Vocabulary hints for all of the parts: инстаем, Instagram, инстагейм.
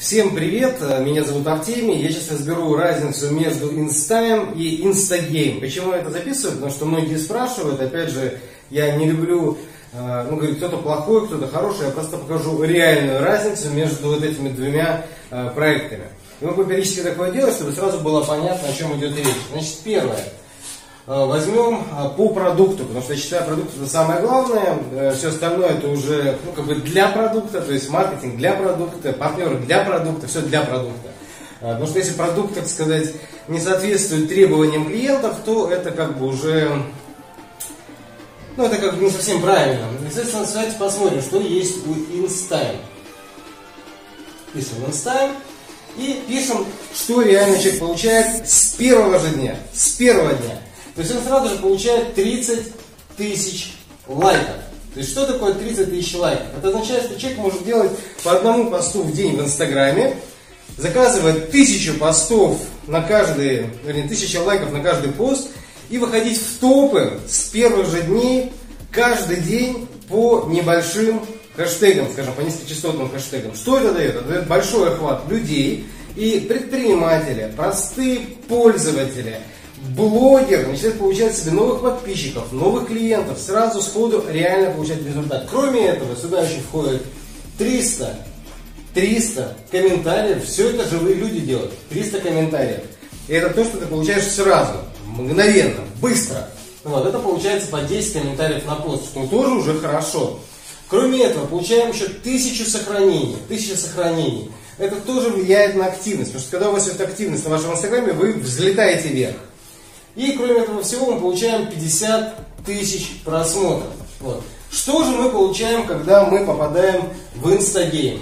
Всем привет, меня зовут Артемий, я сейчас разберу разницу между инстаем и инстагейм. Почему я это записываю? Потому что многие спрашивают, опять же, я не люблю, говорит, кто-то плохой, кто-то хороший, я просто покажу реальную разницу между вот этими двумя проектами. И могу периодически такое делать, чтобы сразу было понятно, о чем идет речь. Значит, первое. Возьмем по продукту, потому что я считаю, продукт это самое главное, все остальное это уже для продукта, то есть маркетинг для продукта, партнеры для продукта, все для продукта. Потому что если продукт, так сказать, не соответствует требованиям клиентов, то это уже, это не совсем правильно. Естественно, давайте посмотрим, что есть у Instagram. Пишем Instagram. И пишем, что реально человек получает с первого же дня, То есть он сразу же получает 30 тысяч лайков. То есть что такое 30 тысяч лайков? Это означает, что человек может делать по одному посту в день в Инстаграме, заказывать 1000 постов на каждый, вернее, 1000 лайков на каждый пост и выходить в топы с первых же дней каждый день по небольшим хэштегам, скажем, по низкочастотным хэштегам. Что это дает? Это дает большой охват людей и предприниматели, простые пользователи. Блогер начинает получать себе новых подписчиков, новых клиентов, сразу сходу реально получать результат. Кроме этого, сюда еще входит 300 комментариев, все это живые люди делают, 300 комментариев. И это то, что ты получаешь сразу, мгновенно, быстро. Вот, это получается по 10 комментариев на пост, что тоже уже хорошо. Кроме этого, получаем еще 1000 сохранений, 1000 сохранений. Это тоже влияет на активность, потому что когда у вас есть активность на вашем инстаграме, вы взлетаете вверх. И кроме этого всего мы получаем 50 тысяч просмотров. Вот. Что же мы получаем, когда мы попадаем в инстагейм?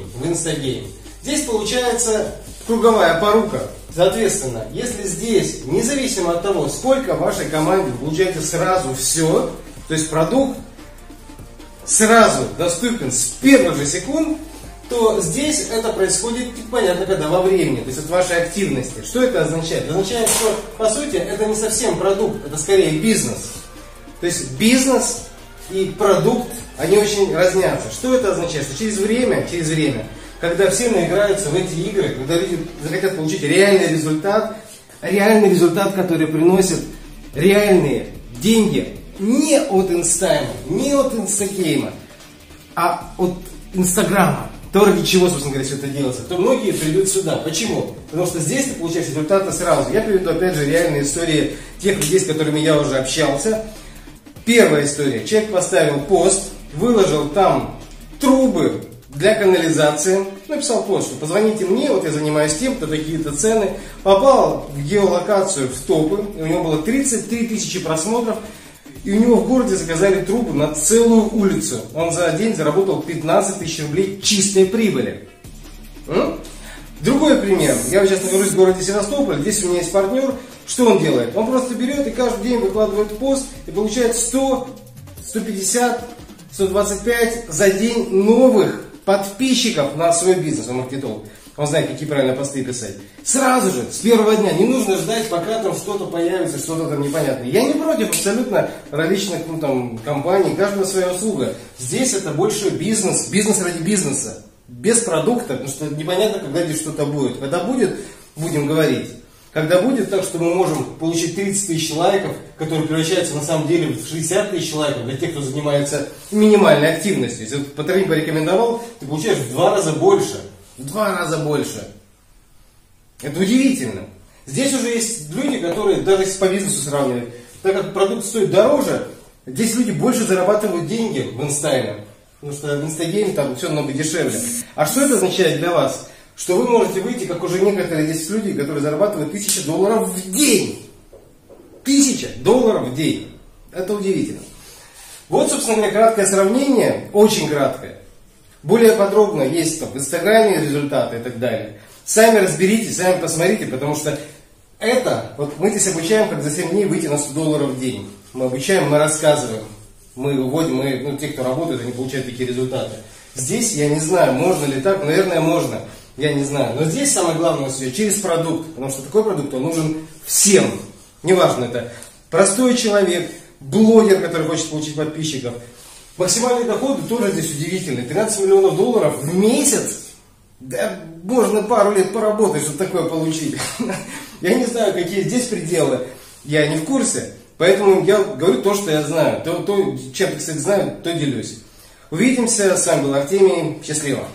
Здесь получается круговая порука. Соответственно, если здесь, независимо от того, сколько в вашей команде, вы получаете сразу все, то есть продукт сразу доступен с первых же секунд, то здесь это происходит, понятно, когда во времени, то есть от вашей активности. Что это означает? Это означает, что, по сути, это не совсем продукт, это скорее бизнес. То есть бизнес и продукт, они очень разнятся. Что это означает? Что через время, когда все наиграются в эти игры, когда люди захотят получить реальный результат, который приносит реальные деньги, не от инстайма, не от инстагейма, а от инстаграма. То, ради чего, собственно говоря, все это делается, то многие придут сюда. Почему? Потому что здесь ты получаешь результаты сразу. Я приведу, опять же, реальные истории тех людей, с которыми я уже общался. Первая история. Человек поставил пост, выложил там трубы для канализации. Написал пост, что позвоните мне, вот я занимаюсь тем-то, такие-то цены. Попал в геолокацию, в топы, у него было 33 тысячи просмотров. И у него в городе заказали трубу на целую улицу. Он за день заработал 15 тысяч рублей чистой прибыли. Другой пример. Я сейчас нахожусь в городе Севастополь. Здесь у меня есть партнер. Что он делает? Он просто берет и каждый день выкладывает пост и получает 100, 150, 125 за день новых подписчиков на свой бизнес. Он маркетолог. Он знает, какие правильно посты писать. Сразу же, с первого дня. Не нужно ждать, пока там что-то появится, что-то там непонятное. Я не против абсолютно различных компаний, каждого своя услуга. Здесь это больше бизнес, бизнес ради бизнеса. Без продукта, потому что непонятно, когда здесь что-то будет. Когда будет, будем говорить. Когда будет так, что мы можем получить 30 тысяч лайков, которые превращаются на самом деле в 60 тысяч лайков для тех, кто занимается минимальной активностью. Если по тренинг порекомендовал, ты получаешь в 2 раза больше. Это удивительно. Здесь уже есть люди, которые даже по бизнесу сравнивают. Так как продукт стоит дороже, здесь люди больше зарабатывают деньги в инстаграме. Потому что в инстаграме там все намного дешевле. А что это означает для вас? Что вы можете выйти, как уже некоторые здесь люди, которые зарабатывают $1000 в день. $1000 в день. Это удивительно. Вот, собственно говоря, краткое сравнение. Очень краткое. Более подробно есть в инстаграме результаты и так далее. Сами разберитесь, сами посмотрите, потому что это, вот мы здесь обучаем, как за 7 дней выйти на $100 в день. Мы обучаем, мы рассказываем, мы выводим, те, кто работает, они получают такие результаты. Здесь я не знаю, можно ли так, наверное, можно, я не знаю. Но здесь самое главное все через продукт, потому что такой продукт, он нужен всем. Неважно, это простой человек, блогер, который хочет получить подписчиков. Максимальные доходы тоже здесь удивительные. $13 миллионов в месяц Да можно пару лет поработать, чтобы такое получить. Я не знаю, какие здесь пределы, я не в курсе. Поэтому я говорю то, что я знаю. То, чем, кстати, знаю, то делюсь. Увидимся. С вами был Артемий. Счастливо.